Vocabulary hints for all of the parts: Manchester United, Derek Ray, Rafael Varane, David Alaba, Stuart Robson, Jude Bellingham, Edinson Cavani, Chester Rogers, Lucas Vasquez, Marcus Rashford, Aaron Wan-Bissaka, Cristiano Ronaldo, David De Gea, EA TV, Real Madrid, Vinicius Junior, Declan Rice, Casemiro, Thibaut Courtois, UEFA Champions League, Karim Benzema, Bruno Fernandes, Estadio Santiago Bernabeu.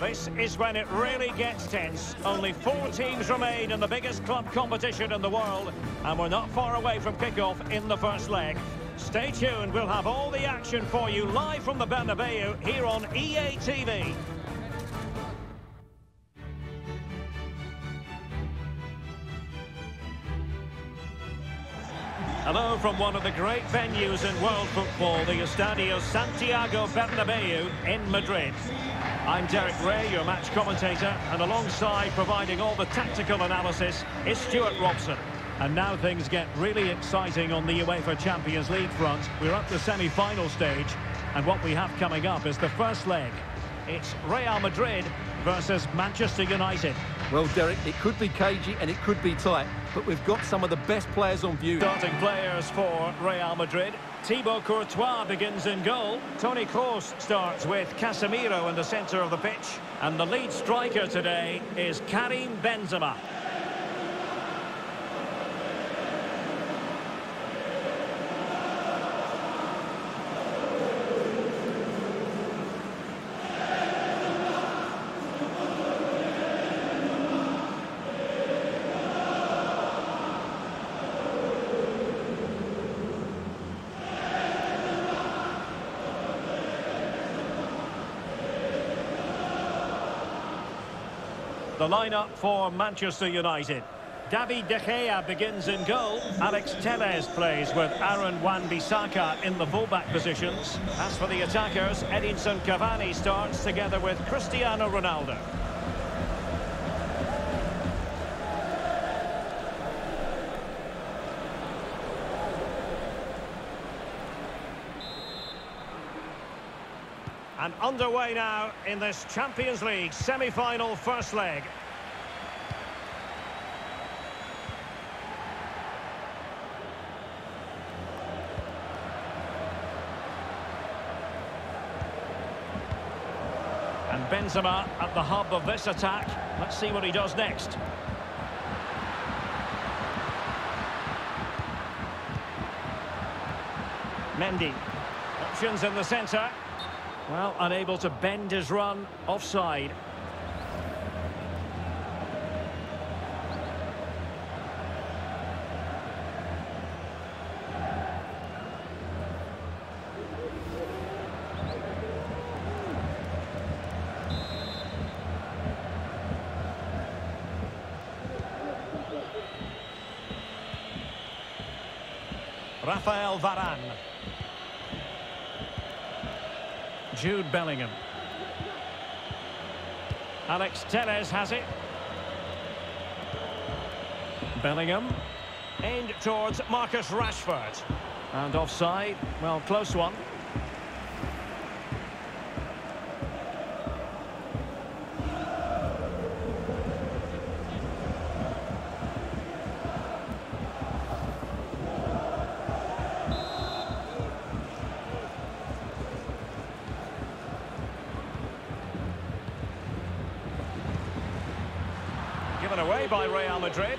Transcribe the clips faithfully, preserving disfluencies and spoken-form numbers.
This is when it really gets tense. Only four teams remain in the biggest club competition in the world, and we're not far away from kickoff in the first leg. Stay tuned, we'll have all the action for you live from the Bernabeu here on E A T V. Hello from one of the great venues in world football, the Estadio Santiago Bernabeu in Madrid. I'm Derek Ray, your match commentator, and alongside providing all the tactical analysis is Stuart Robson. And now things get really exciting on the UEFA Champions League front. We're up to semi-final stage, and what we have coming up is the first leg. It's Real Madrid versus Manchester United. Well, Derek, it could be cagey and it could be tight, but we've got some of the best players on view. Starting players for Real Madrid. Thibaut Courtois begins in goal. Toni Kroos starts with Casemiro in the centre of the pitch. And the lead striker today is Karim Benzema. The lineup for Manchester United. David De Gea begins in goal. Alex Telles plays with Aaron Wan-Bissaka in the fullback positions. As for the attackers, Edinson Cavani starts together with Cristiano Ronaldo. And underway now in this Champions League semi-final first leg. And Benzema at the hub of this attack. Let's see what he does next. Mendy. Options in the centre. Well, unable to bend his run, offside. Rafael Varane. Jude Bellingham. Alex Telles has it. Bellingham. Aimed towards Marcus Rashford. And offside. Well, close one. Away by Real Madrid.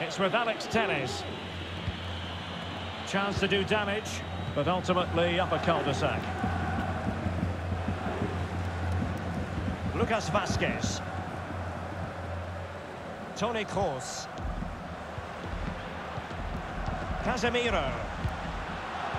It's with Alex Telles. Chance to do damage, but ultimately up a cul-de-sac. Lucas Vasquez. Toni Kroos. Casemiro.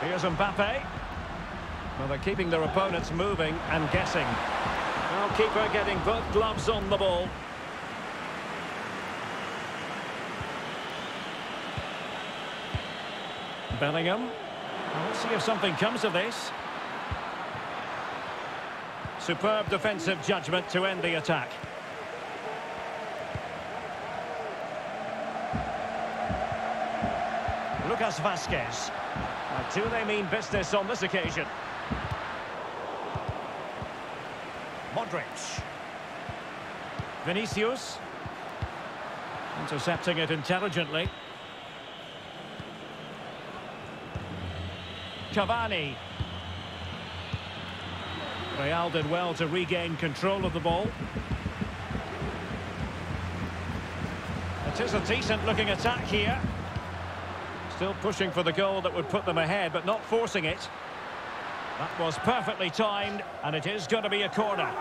Here's Mbappe. Well, they're keeping their opponents moving and guessing. Well, keeper getting both gloves on the ball. Bellingham. We'll see if something comes of this. Superb defensive judgment to end the attack. Lucas Vasquez. Now, do they mean business on this occasion? Modric. Vinicius. Intercepting it intelligently. Cavani. Real did well to regain control of the ball. It is a decent looking attack here. Still pushing for the goal that would put them ahead, but not forcing it. That was perfectly timed, and it is going to be a corner.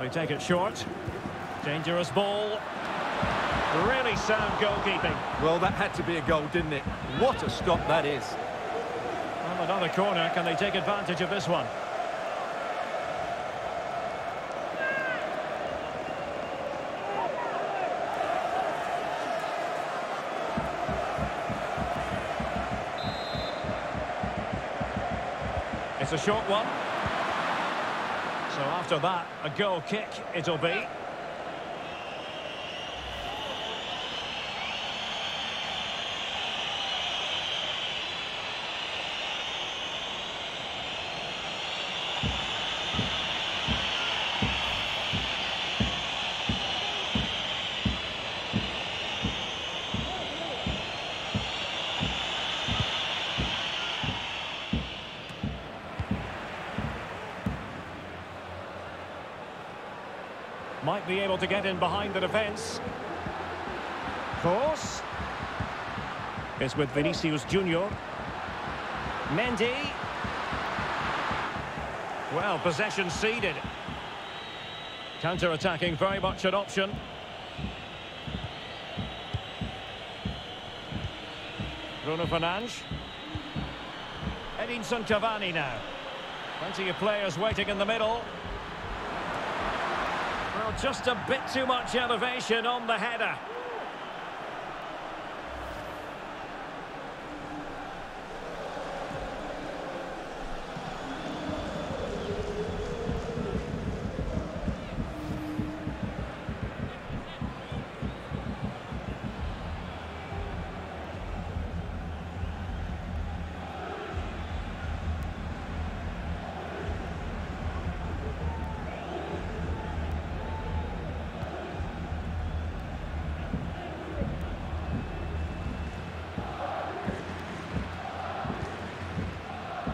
They take it short. Dangerous ball. Really sound goalkeeping. Well, that had to be a goal, didn't it? What a stop that is. Well, another corner. Can they take advantage of this one? It's a short one. So after that, a goal kick it'll be. Might be able to get in behind the defence. Kroos. It's with Vinicius Junior. Mendy. Well, possession ceded. Counter-attacking, very much an option. Bruno Fernandes. Edinson Cavani now. Plenty of players waiting in the middle. Just a bit too much elevation on the header.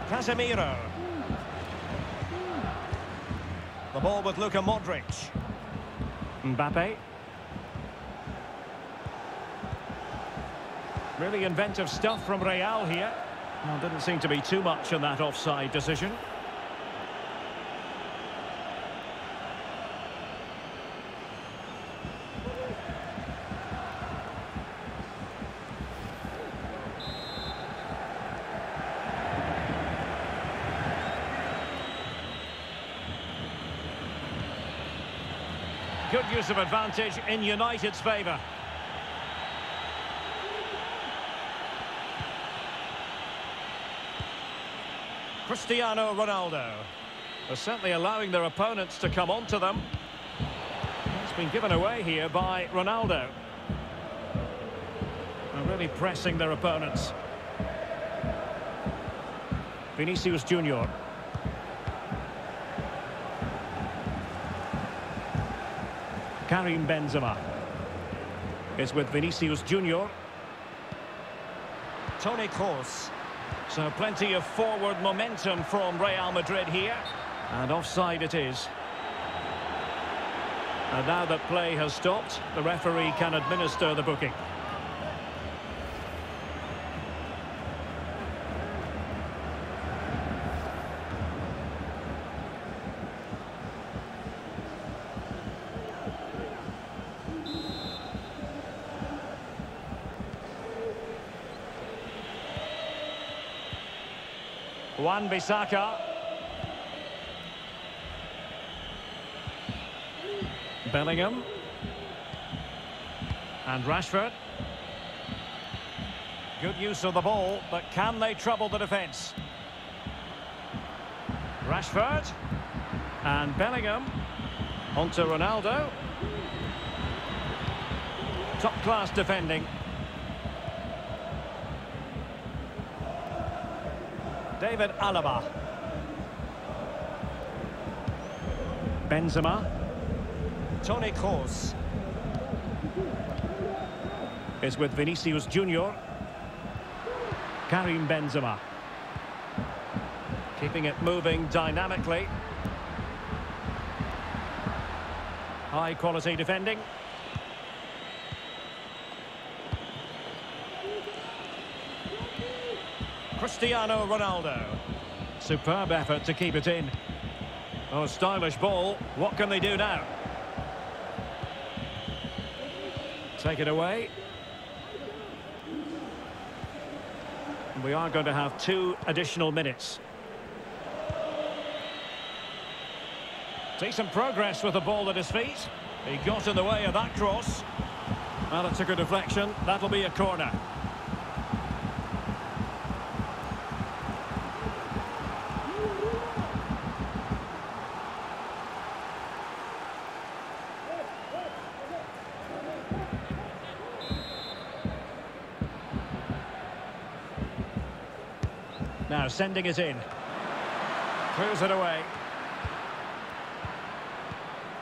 Casemiro. The ball with Luka Modric. Mbappe. Really inventive stuff from Real here. Well, didn't seem to be too much in that offside decision. Good use of advantage in United's favour. Cristiano Ronaldo. They're certainly allowing their opponents to come onto them. It's been given away here by Ronaldo. They're really pressing their opponents. Vinicius Junior. Karim Benzema is with Vinicius Junior. Toni Kroos. So plenty of forward momentum from Real Madrid here. And offside it is. And now that play has stopped, the referee can administer the booking. Wan-Bissaka. Bellingham. And Rashford. Good use of the ball, but can they trouble the defence? Rashford. And Bellingham. Onto Ronaldo. Top-class defending. David Alaba. Benzema. Toni Kroos. Is with Vinicius Junior. Karim Benzema. Keeping it moving dynamically. High quality defending. Cristiano Ronaldo. Superb effort to keep it in. Oh, stylish ball. What can they do now? Take it away. We are going to have two additional minutes. Decent progress with the ball at his feet. He got in the way of that cross. Well, it took a deflection. That'll be a corner. Now sending it in. Clears it away.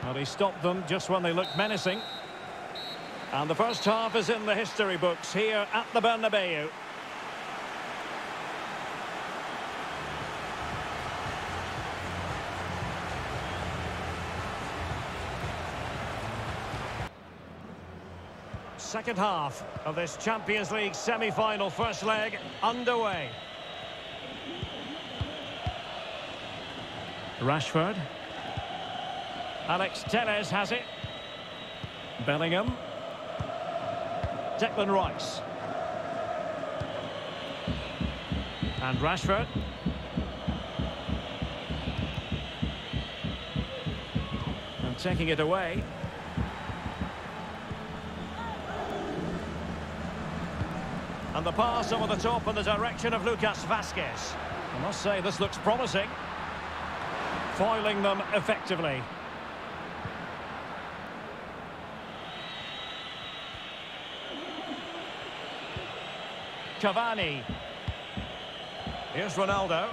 Well, he stopped them just when they looked menacing. And the first half is in the history books here at the Bernabeu. Second half of this Champions League semi-final first leg underway. Rashford. Alex Telles has it. Bellingham. Declan Rice. And Rashford. And taking it away. And the pass over the top in the direction of Lucas Vasquez. I must say this looks promising. Foiling them effectively. Cavani. Here's Ronaldo.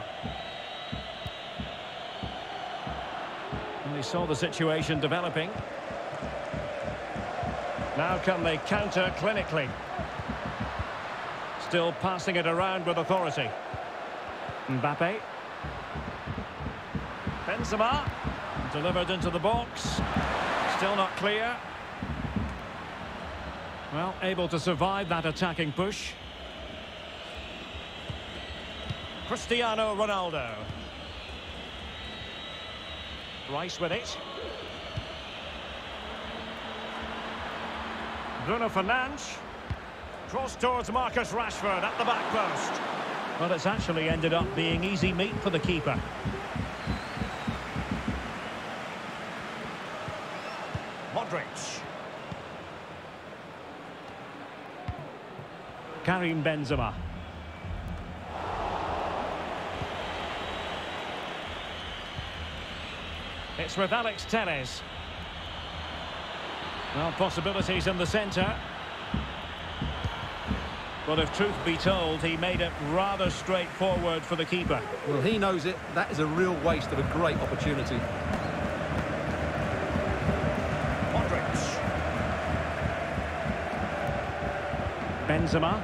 And they saw the situation developing. Now can they counter clinically? Still passing it around with authority. Mbappe. Benzema, delivered into the box, still not clear. Well, able to survive that attacking push. Cristiano Ronaldo. Rice with it. Bruno Fernandes. Cross towards Marcus Rashford at the back post. Well, it's actually ended up being easy meat for the keeper. Modric. Karim Benzema. It's with Alex Telles. Well, possibilities in the centre. But if truth be told, he made it rather straightforward for the keeper. Well, he knows it. That is a real waste of a great opportunity. Benzema.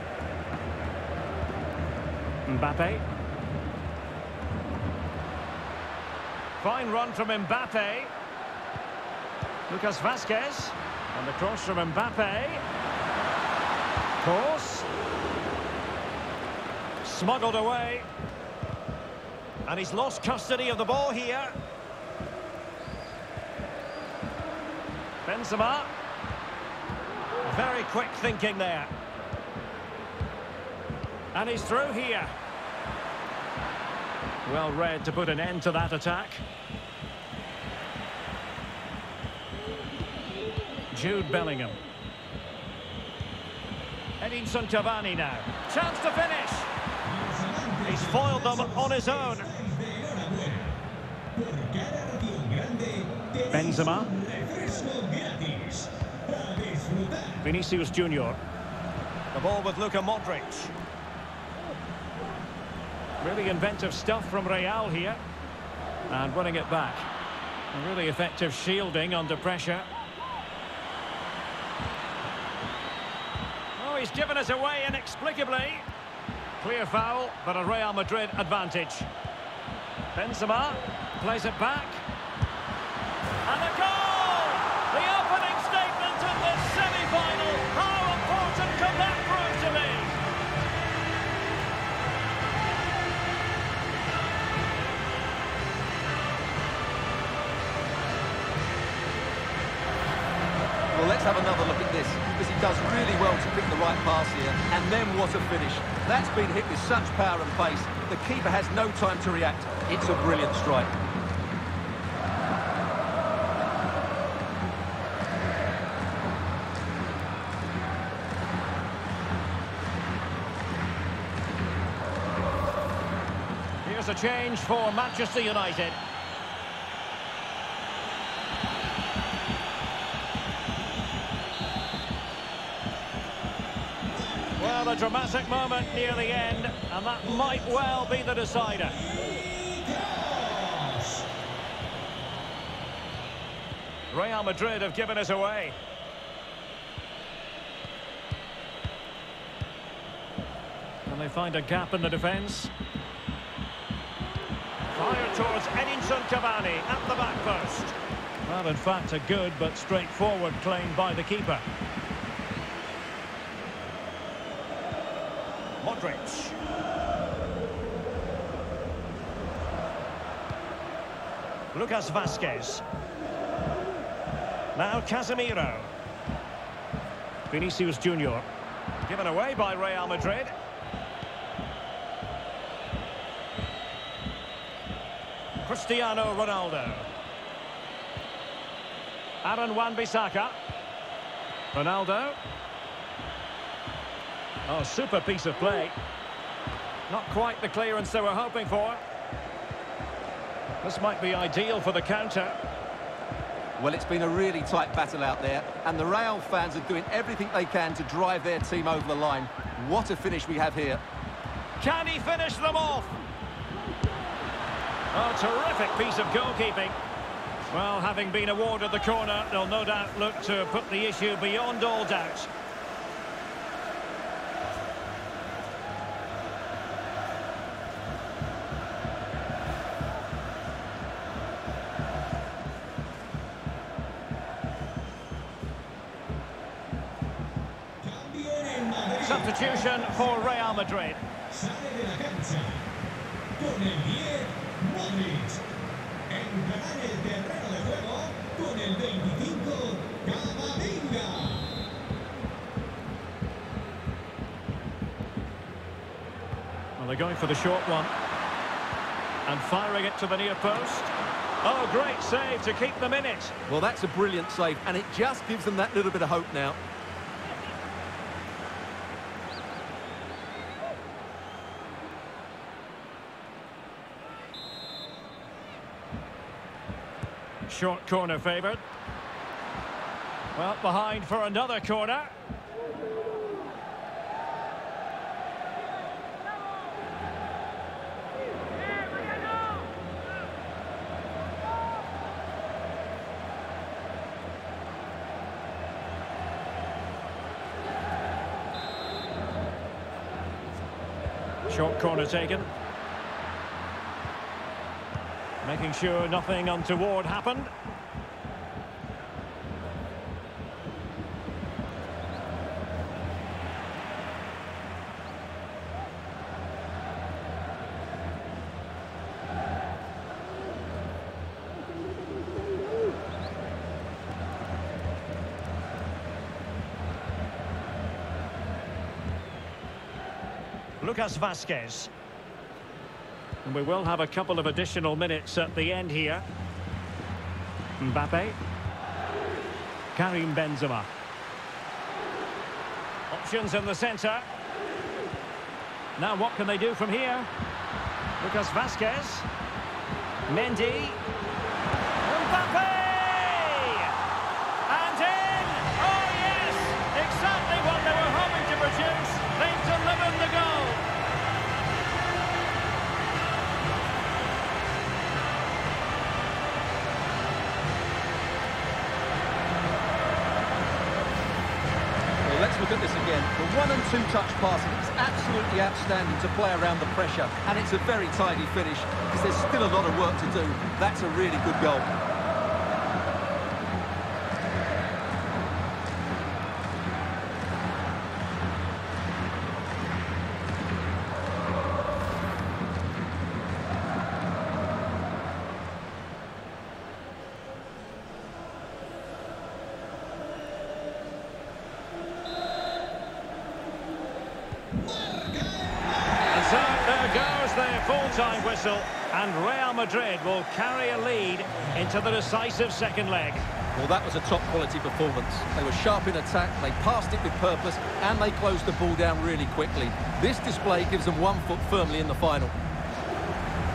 Mbappe. Fine run from Mbappe. Lucas Vasquez. And the cross from Mbappe. Course. Smuggled away. And he's lost custody of the ball here. Benzema. Very quick thinking there. And he's through here. Well read to put an end to that attack. Jude Bellingham. Edinson Cavani now. Chance to finish. He's foiled them on his own. Benzema. Vinicius Junior. The ball with Luka Modric. Really inventive stuff from Real here. And winning it back. A really effective shielding under pressure. Oh, he's given us away inexplicably. Clear foul, but a Real Madrid advantage. Benzema plays it back. And a goal! The opening statement of this semi-final. How important can that prove to me? Well, let's have another look at this, because he does really well to pick the right pass here. And then what a finish. That's been hit with such power and pace. The keeper has no time to react. It's a brilliant strike. Here's a change for Manchester United. Well, a dramatic moment near the end, and that might well be the decider. Real Madrid have given us away. Can they find a gap in the defence? Fired towards Edinson Cavani at the back post. Well, in fact, a good but straightforward claim by the keeper. Modric. Lucas Vasquez. Now Casemiro. Vinicius Junior. Given away by Real Madrid. Cristiano Ronaldo. Aaron Wan-Bissaka. Ronaldo. Oh, super piece of play. Not quite the clearance they were hoping for. This might be ideal for the counter. Well, it's been a really tight battle out there, and the Real fans are doing everything they can to drive their team over the line. What a finish we have here. Can he finish them off? Oh, terrific piece of goalkeeping. Well, having been awarded the corner, they'll no doubt look to put the issue beyond all doubt. Substitution for Real Madrid. Well, they're going for the short one. And firing it to the near post. Oh, great save to keep them in it. Well, that's a brilliant save, and it just gives them that little bit of hope now. Short corner favoured. Well, behind for another corner. Short corner taken. Making sure nothing untoward happened. Lucas Vasquez. And we will have a couple of additional minutes at the end here. Mbappe. Karim Benzema. Options in the centre. Now what can they do from here? Lucas Vasquez. Mendy. Mbappe! And in! Oh yes! Exactly what they were hoping to produce. They've delivered the goal. Look at this again. The one and two touch passing is absolutely outstanding to play around the pressure, and it's a very tidy finish because there's still a lot of work to do. That's a really good goal. Full-time whistle, and Real Madrid will carry a lead into the decisive second leg. Well, that was a top-quality performance. They were sharp in attack, they passed it with purpose, and they closed the ball down really quickly. This display gives them one foot firmly in the final.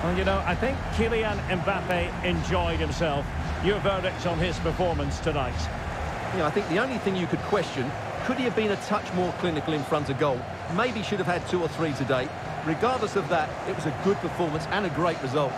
Well, you know, I think Kylian Mbappe enjoyed himself. Your verdict on his performance tonight? You know, I think the only thing you could question, could he have been a touch more clinical in front of goal? Maybe should have had two or three today. Regardless of that, it was a good performance and a great result.